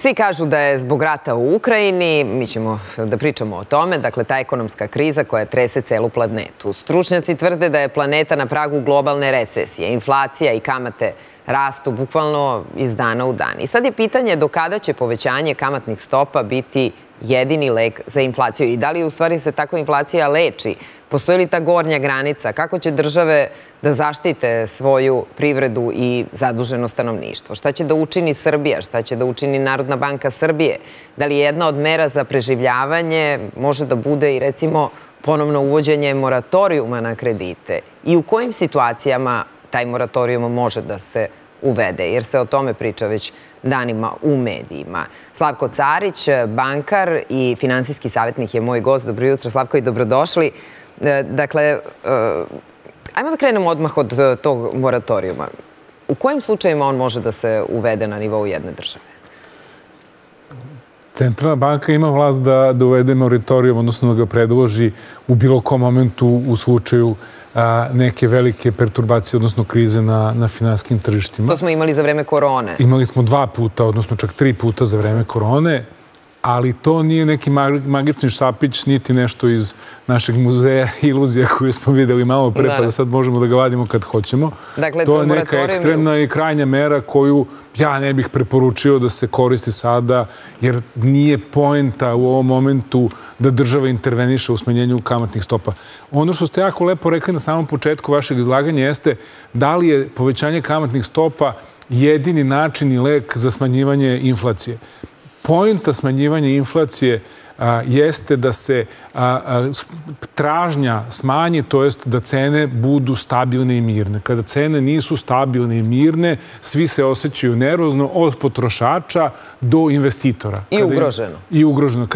Svi kažu da je zbog rata u Ukrajini, mi ćemo da pričamo o tome, dakle ta ekonomska kriza koja trese celu planetu. Stručnjaci tvrde da je planeta na pragu globalne recesije, inflacija i kamate rastu bukvalno iz dana u dan. I sad je pitanje do kada će povećanje kamatnih stopa biti jedini lek za inflaciju i da li u stvari se tako inflacija leči? Postoji li ta gornja granica? Kako će države da zaštite svoju privredu i zaduženo stanovništvo? Šta će da učini Srbija? Šta će da učini Narodna banka Srbije? Da li jedna od mera za preživljavanje može da bude i recimo ponovno uvođenje moratorijuma na kredite? I u kojim situacijama taj moratorijum može da se uvede? Jer se o tome priča već danima u medijima. Slavko Carić, bankar i finansijski savjetnik je moj gost. Dobro jutro, Slavko, i dobrodošli. Dakle, ajmo da krenemo odmah od tog moratorijuma. U kojim slučajima on može da se uvede na nivou jedne države? Centralna banka ima vlast da uvede moratorijum, odnosno da ga predloži u bilo kom momentu u slučaju neke velike perturbacije, odnosno krize na finansijskim tržištima. To smo imali za vreme korone. Imali smo 2 puta, odnosno čak 3 puta za vreme korone, ali to nije neki magični štapić, niti nešto iz našeg muzeja iluzija koju smo videli malo pre, pa da sad možemo da ga vadimo kad hoćemo. To je neka ekstremna i krajnja mera koju ja ne bih preporučio da se koristi sada, jer nije poenta u ovom momentu da država interveniše u smanjenju kamatnih stopa. Ono što ste jako lepo rekli na samom početku vašeg izlaganja jeste da li je povećanje kamatnih stopa jedini način i lek za smanjivanje inflacije. Poenta smanjivanja inflacije jeste da se tražnja smanji, to jest da cene budu stabilne i mirne. Kada cene nisu stabilne i mirne, svi se osjećaju nervozno, od potrošača do investitora. I ugroženo. I ugroženo.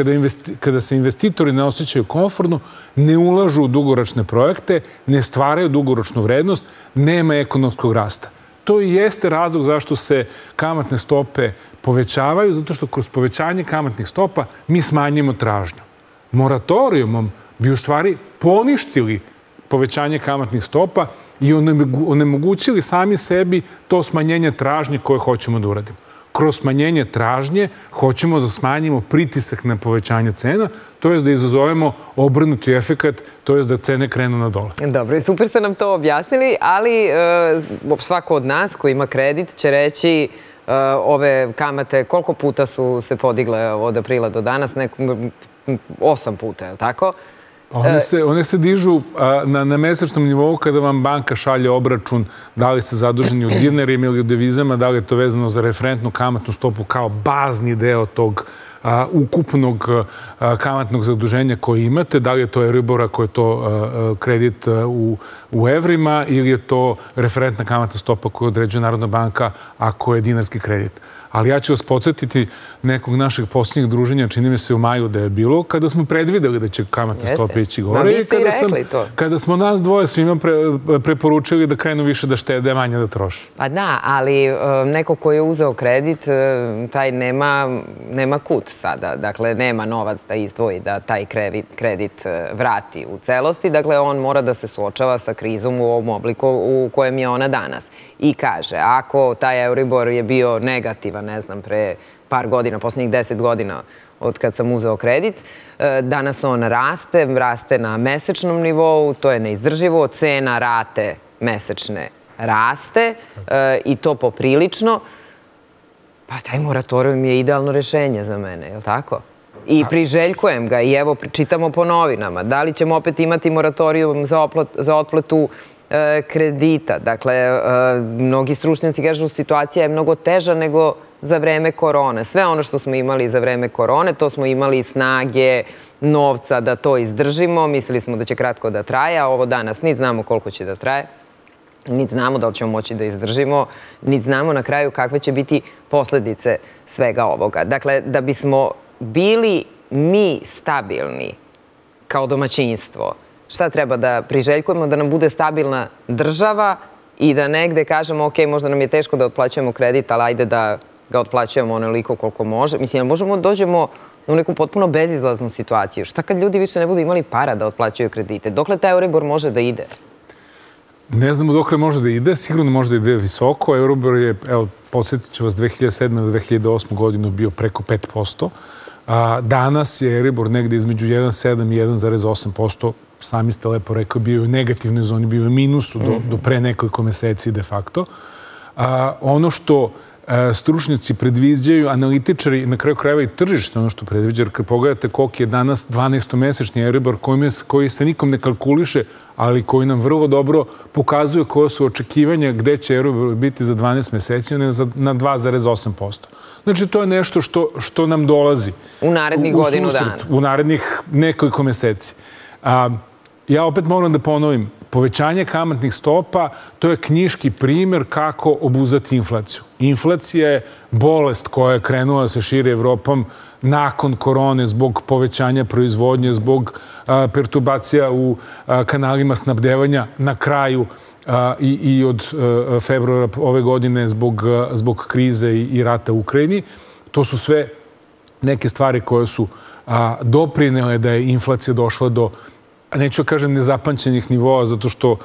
Kada se investitori ne osjećaju komfortno, ne ulažu u dugoročne projekte, ne stvaraju dugoročnu vrednost, nema ekonomskog rasta. To i jeste razlog zašto se kamatne stope povećavaju, zato što kroz povećanje kamatnih stopa mi smanjimo tražnju. Moratorijumom bi u stvari poništili povećanje kamatnih stopa i onemogućili sami sebi to smanjenje tražnje koje hoćemo da uradimo. Kroz smanjenje tražnje hoćemo da smanjimo pritisak na povećanje cena, to je da izazovemo obrnuti efekat, to je da cene krenu na dole. Dobro, i super ste nam to objasnili, ali svako od nas koji ima kredit će reći ove kamate, koliko puta su se podigle od aprila do danas? 8 puta, je li tako? One se dižu na mesečnom nivou kada vam banka šalje obračun da li ste zaduženi u dinarima ili u devizama, da li je to vezano za referentnu kamatnu stopu kao bazni deo tog ukupnog kamatnog zaduženja koji imate, da li je to Euribor ako je to kredit u evrima ili je to referentna kamatna stopa koju određuje Narodna banka ako je dinarski kredit. Ali ja ću vas podsjetiti nekog našeg posljednjeg druženja, čini mi se u maju da je bilo, kada smo predvideli da će kamatne stope ići gore. Vi ste i rekli to. Kada smo nas dvoje svima preporučili da krenu više da štede, a manje da troše. Pa da, ali neko ko je uzeo kredit, taj nema kut sada. Dakle, nema novac da izdvoji da taj kredit vrati u celosti. Dakle, on mora da se suočava sa krizom u ovom obliku u kojem je ona danas. I kaže, ako taj Euribor je bio negativan, ne znam, pre par godina, posljednjih 10 godina od kad sam uzeo kredit, danas on raste na mesečnom nivou, to je neizdrživo, cena rate mesečne raste i to poprilično. Pa taj moratorijum je idealno rešenje za mene, je li tako? I priželjkujem ga i evo, čitamo po novinama. Da li ćemo opet imati moratorijum za otplatu kredita? Dakle, mnogi stručnjaci kažu situacija je mnogo teža nego za vreme korone. Sve ono što smo imali za vreme korone, to smo imali snage, novca da to izdržimo. Mislili smo da će kratko da traje, a ovo danas niti znamo koliko će da traje, niti znamo da li ćemo moći da izdržimo, niti znamo na kraju kakve će biti posljedice svega ovoga. Dakle, da bismo bili mi stabilni kao domaćinstvo, šta treba da priželjkujemo? Da nam bude stabilna država i da negde kažemo, ok, možda nam je teško da otplaćujemo kredit, ali ajde da ga otplaćujemo onoliko koliko može. Mislim, možemo dođemo u neku potpuno bezizlaznu situaciju. Šta kad ljudi više ne budu imali para da otplaćuju kredite? Dokle taj Euribor može da ide? Ne znamo dokle može da ide. Sigurno može da ide visoko. Euribor je, evo, podsjetit ću vas, 2007. do 2008. godinu bio preko 5%. Danas je Euribor negdje između 1,7 i 1,8%. Sami ste lepo rekao, bio je u negativnoj zoni, bio je u minusu do pre nekoliko meseci de facto. Ono što stručnjaci predviđaju, analitičari, na kraju krajeva i tržište, ono što predviđaju, kada pogledate koliki je danas 12-mesečni Euribor koji se nikom ne kalkuliše, ali koji nam vrlo dobro pokazuje koja su očekivanja gde će Euribor biti za 12 meseci, ne na 2,8%. Znači, to je nešto što nam dolazi. U narednih godinu dana. U narednih nekoliko meseci. Ja opet moram da ponovim, povećanje kamatnih stopa, to je knjiški primjer kako obuzati inflaciju. Inflacija je bolest koja je krenula da se širi Evropom nakon korone zbog povećanja proizvodnje, zbog perturbacija u kanalima snabdevanja na kraju i od februara ove godine zbog krize i rata u Ukrajini. To su sve neke stvari koje su doprinele da je inflacija došla do, neću da kažem, nezapamćenih nivoa, zato što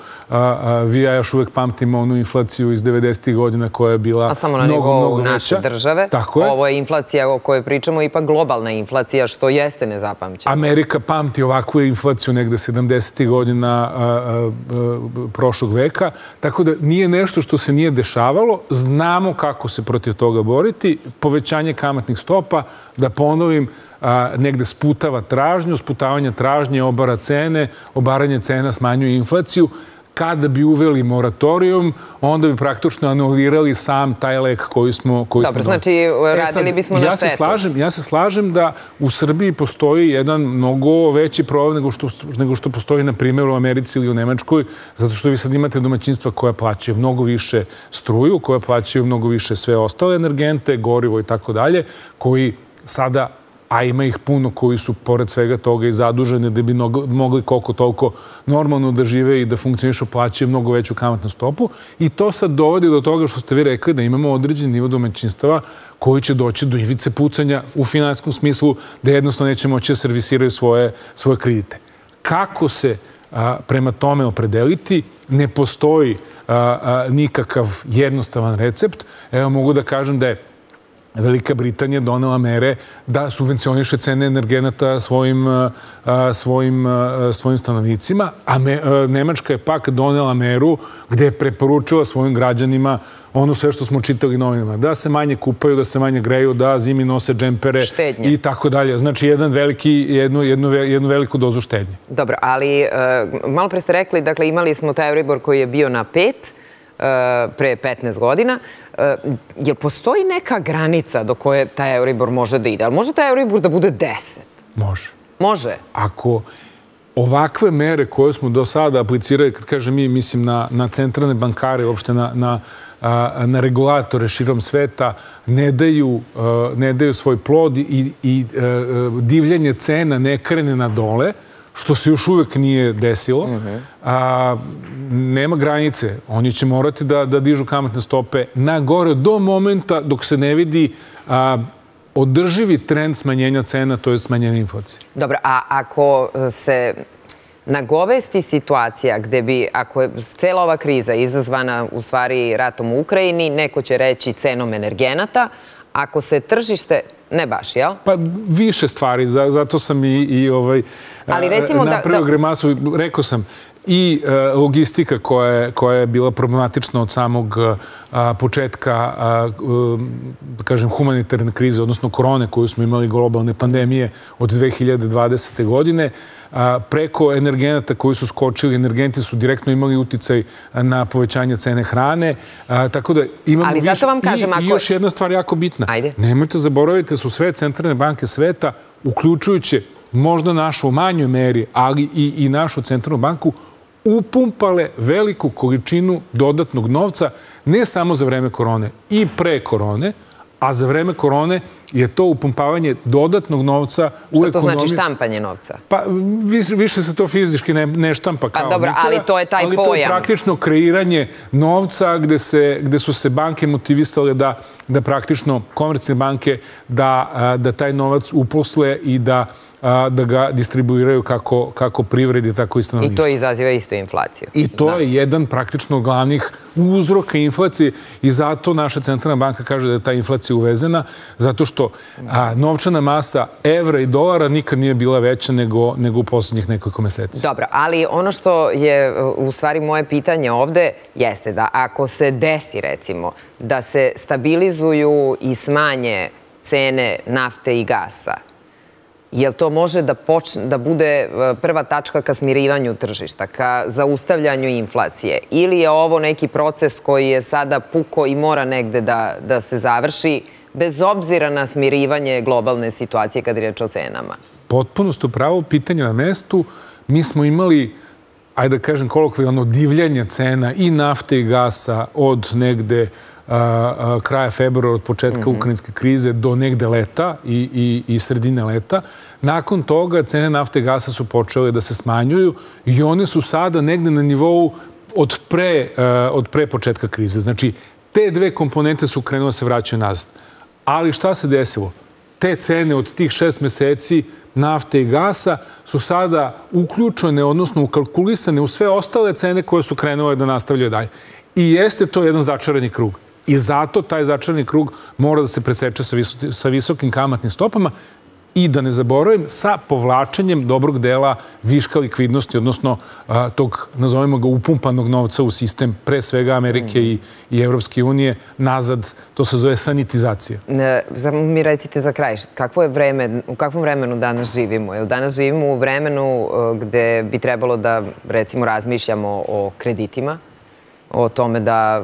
vi i ja još uvek pamtimo onu inflaciju iz 90-ih godina koja je bila mnogo, mnogo veća. A samo na nivou naše države. Ovo je inflacija o kojoj pričamo, ipak globalna inflacija, što jeste nezapamćena. Amerika pamti ovakvu inflaciju negde 70-ih godina prošlog veka, tako da nije nešto što se nije dešavalo. Znamo kako se protiv toga boriti. Povećanje kamatnih stopa, da ponovim, negde sputava tražnju, sputavanje tražnje obara cene, obaranje cena smanjuje inflaciju. Kada bi uveli moratorijum, onda bi praktično anulirali sam taj lek koji smo dobili. Dobro, znači radili bismo na štetu. Ja se slažem da u Srbiji postoji jedan mnogo veći problem nego što postoji, na primjer, u Americi ili u Nemačkoj, zato što vi sad imate domaćinstva koja plaćaju mnogo više struju, koja plaćaju mnogo više sve ostale energente, gorivo i tako dalje, koji sada, a ima ih puno koji su pored svega toga i zadužene da bi mogli koliko toliko normalno da žive i da funkcionišu, plaćaju mnogo veću kamatnu stopu. I to sad dovodi do toga što ste vi rekli, da imamo određen nivo domaćinstava koji će doći do ivice pucanja u finansijskom smislu, da jednostavno neće moći da servisiraju svoje kredite. Kako se prema tome opredeliti? Ne postoji nikakav jednostavan recept. Evo, mogu da kažem da je Velika Britanija donela mere da subvencioniše cene energenata svojim stanovnicima, a Nemačka je pak donela meru gde je preporučila svojim građanima ono sve što smo čitali novinama, da se manje kupaju, da se manje greju, da zimi nose džempere i tako dalje. Znači, jednu veliku dozu štednje. Dobro, ali malo pre ste rekli, dakle, imali smo taj Euribor koji je bio na 5 pre 15 godina. Jel postoji neka granica do koje taj Euribor može da ide? Ali može taj Euribor da bude 10? Može. Može? Ako ovakve mere koje smo do sada aplicirali, kad kažem mi, mislim na centralne bankare, uopšte na regulatore širom sveta, ne daju svoj plod i divljanje cena ne krene na dole, što se još uvek nije desilo, nema granice. Oni će morati da dižu kamatne stope na gore do momenta dok se ne vidi održivi trend smanjenja cena, to je smanjenje inflacije. Dobro, a ako se nagovesti situacija gde bi, ako je cela ova kriza izazvana u stvari ratom u Ukrajini, neko će reći cenom energenata, ako se tržište, ne baš, jel? Pa više stvari, zato sam i napravio grimasu, rekao sam, i logistika koja je bila problematična od samog početka, da kažem, humanitarne krize, odnosno korone koju smo imali, globalne pandemije od 2020. godine, preko energenata koji su skočili, energenti su direktno imali uticaj na povećanje cene hrane, tako da imamo više. I još jedna stvar jako bitna. Nemojte zaboraviti da su sve centralne banke sveta, uključujući možda našu u manjoj meri, ali i našu centralnu banku, upumpale veliku količinu dodatnog novca, ne samo za vreme korone, i pre korone, a za vreme korone je to upumpavanje dodatnog novca u ekonomiju. Što to znači štampanje novca? Pa više se to fizički ne štampa kao nikada. Pa dobro, ali to je taj pojam. Ali to je praktično kreiranje novca gde su se banke motivisale da praktično komercijalne banke da taj novac uposle i da ga distribuiraju kako privredi, tako i stanovništvo. I to izaziva isto inflaciju. I to je jedan praktično glavnih uzroka inflacije i zato naša centralna banka kaže da je ta inflacija uvezena, zato što novčana masa evra i dolara nikad nije bila veća nego u posljednjih nekoliko meseci. Dobro, ali ono što je u stvari moje pitanje ovde jeste da ako se desi recimo da se stabilizuju i smanje cene nafte i gasa, jel to može da bude prva tačka ka smirivanju tržišta, ka zaustavljanju inflacije? Ili je ovo neki proces koji je sada puko i mora negde da se završi, bez obzira na smirivanje globalne situacije kad je reč o cenama? Potpuno ste u pravu, pitanje na mestu. Mi smo imali, ajde da kažem kolokvijalno, divljanje cena i nafte i gasa od negde kraja februara, od početka ukrajinske krize do negde leta i sredine leta. Nakon toga cene nafte i gasa su počele da se smanjuju i one su sada negde na nivou od pre početka krize. Znači, te dve komponente su krenule se vraćaju nazad. Ali šta se desilo? Te cene od tih 6 meseci nafte i gasa su sada uključene, odnosno ukalkulisane u sve ostale cene koje su krenule da nastavljaju dalje. I jeste to jedan začarani krug. I zato taj začarani krug mora da se preseče sa visokim kamatnim stopama i, da ne zaboravim, sa povlačenjem dobrog dela viška likvidnosti, odnosno tog, nazovemo ga, upumpanog novca u sistem, pre svega Amerike i Evropske unije, nazad, to se zove sanitizacija. Mi recite za kraj, u kakvom vremenu danas živimo? Jel danas živimo u vremenu gde bi trebalo da, recimo, razmišljamo o kreditima, o tome da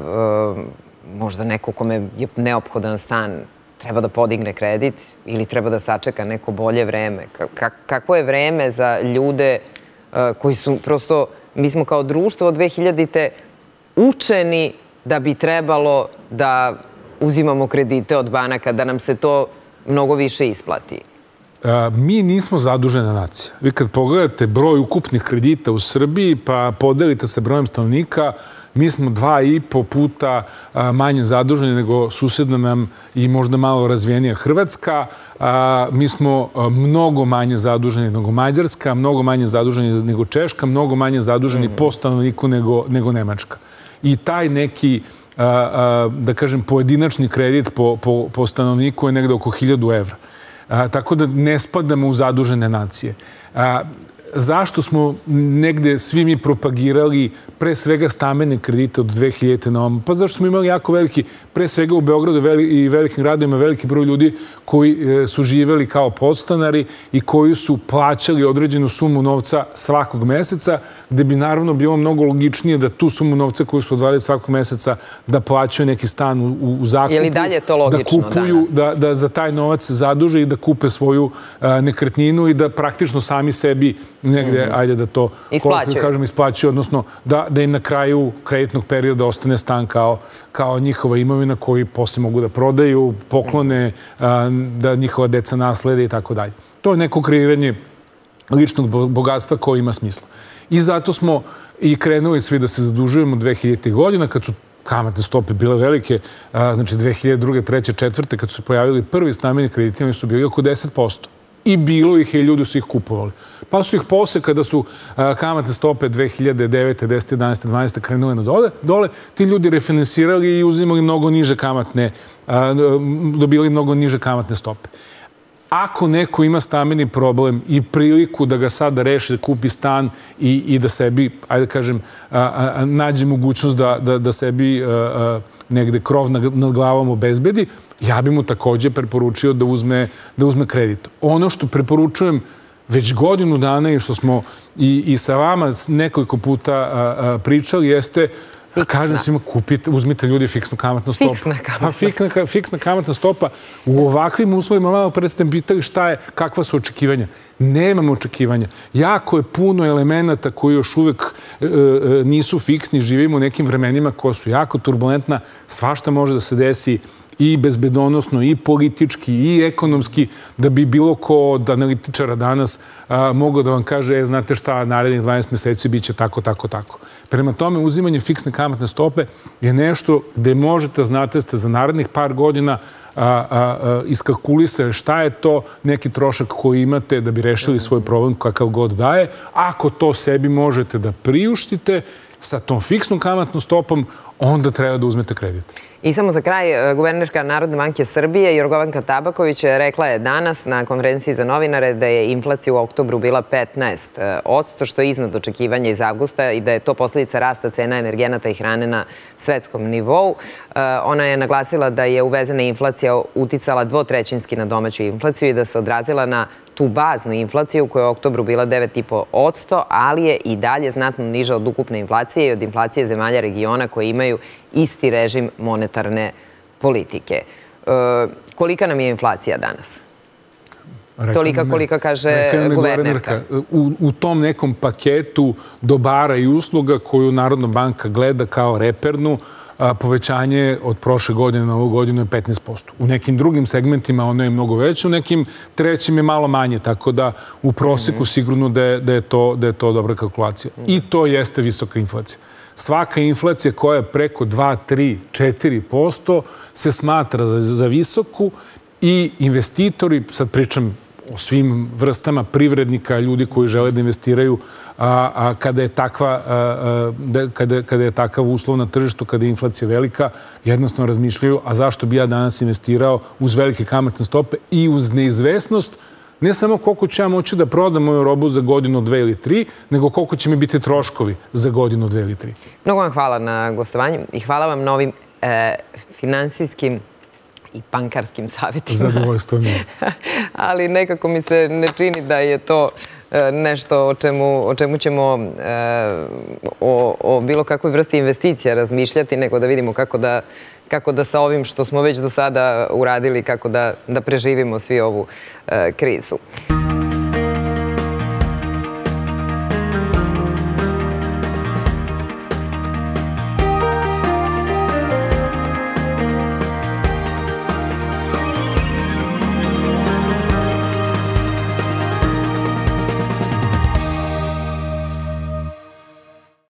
možda neko kome je neophodan stan treba da podigne kredit ili treba da sačeka neko bolje vreme? Kako je vreme za ljude koji su prosto, mi smo kao društvo od 2000-te učeni da bi trebalo da uzimamo kredite od banaka, da nam se to mnogo više isplati? Mi nismo zadužena nacija. Vi kad pogledate broj ukupnih kredita u Srbiji pa podelite se brojem stanovnika, mi smo 2,5 puta manje zaduženi nego susedna nam i možda malo razvijenija Hrvatska. Mi smo mnogo manje zaduženi nego Mađarska, mnogo manje zaduženi nego Češka, mnogo manje zaduženi po stanovniku nego Nemačka. I taj neki, da kažem, pojedinačni kredit po stanovniku je negde oko 1000 evra. Tako da ne spadamo u zadužene nacije. Zašto smo negde svi mi propagirali pre svega stambene kredite od 2000 na ovom? Pa zašto smo imali jako veliki, pre svega u Beogradu i velikim gradovima, veliki broj ljudi koji su živeli kao podstanari i koji su plaćali određenu sumu novca svakog meseca, gde bi naravno bilo mnogo logičnije da tu sumu novca koju su odvajali svakog meseca da plaćaju neki stan u zakupu. Je li dalje to logično danas? Da za taj novac zaduže i da kupe svoju nekretninu i da praktično sami sebi negde, ajde da to isplaćuju, odnosno da im na kraju kreditnog perioda ostane stan kao njihova imovina koju posle mogu da prodaju, poklone, da njihova deca naslede i tako dalje. To je neko kreiranje ličnog bogatstva koje ima smisla. I zato smo i krenuli svi da se zadužujemo 2000. godina, kad su kamatne stope bile velike, znači 2002. 2003. 2004. kad su se pojavili prvi stambeni krediti, oni su bili oko 10%. I bilo ih je, ljudi su ih kupovali. Pa su ih posle, kada su kamatne stope 2009, 10, 11, 12 krenule na dole, ti ljudi refinansirali i uzimali mnogo niže kamatne, dobili mnogo niže kamatne stope. Ako neko ima stambeni problem i priliku da ga sada reši, da kupi stan i da sebi, ajde kažem, nađe mogućnost da sebi negde krov nad glavom obezbedi, ja bi mu također preporučio da uzme kredit. Ono što preporučujem već godinu dana i što smo i sa vama nekoliko puta pričali jeste, kažem svima, uzmite ljudi fiksnu kamatnu stopu. Fiksna kamatna stopa. U ovakvim uslovima, malo pred ste pitali kakva su očekivanja. Nemamo očekivanja. Jako je puno elemenata koji još uvek nisu fiksni. Živimo u nekim vremenima koja su jako turbulentna. Svašta može da se desi i bezbedonosno, i politički, i ekonomski, da bi bilo ko od analitičara danas mogao da vam kaže, znate šta, narednih 12 meseci biće tako, tako, tako. Prema tome, uzimanje fiksne kamatne stope je nešto gde možete, znate ste, za narednih par godina iskakulisali šta je to neki trošak koji imate da bi rešili svoj problem kakav god daje. Ako to sebi možete da priuštite sa tom fiksnom kamatnom stopom, onda treba da uzmete kredit. I samo za kraj, guvernerka Narodne banke Srbije, Jorgovanka Tabaković, rekla je danas na konferenciji za novinare da je inflacija u oktobru bila 15%, što je iznad očekivanja iz avgusta i da je to posljedica rasta cena energenata i hrane na svetskom nivou. Ona je naglasila da je uvezena inflacija uticala dvotrećinski na domaću inflaciju i da se odrazila na tu baznu inflaciju koja je u oktobru bila 9,5%, ali je i dalje znatno niža od ukupne inflacije i od inflacije zemalja regiona koje imaju isti režim monetarne politike. Kolika nam je inflacija danas? Tolika kolika kaže guvernerka. U tom nekom paketu dobara i usluga koju Narodna banka gleda kao repernu, povećanje od prošle godine na ovu godinu je 15%. U nekim drugim segmentima ono je mnogo veće, u nekim trećim je malo manje, tako da u proseku sigurno da je to dobra kalkulacija. I to jeste visoka inflacija. Svaka inflacija koja je preko 2, 3, 4% se smatra za visoku i investitori, sad pričam o svim vrstama privrednika, ljudi koji žele da investiraju kada je takav uslov na tržištu, kada je inflacija velika, jednostavno razmišljaju, a zašto bi ja danas investirao uz velike kamatne stope i uz neizvesnost, ne samo koliko ću ja moći da prodam moju robu za godinu, dve ili tri, nego koliko će mi biti troškovi za godinu, dve ili tri. Mnogo vam hvala na gostovanju i hvala vam na ovim finansijskim i bankarskim savjetima. Zadovoljstvo mi je. Ali nekako mi se ne čini da je to nešto o čemu ćemo o bilo kakvoj vrsti investicija razmišljati, nego da vidimo kako da sa ovim što smo već do sada uradili, kako da preživimo svi ovu krizu.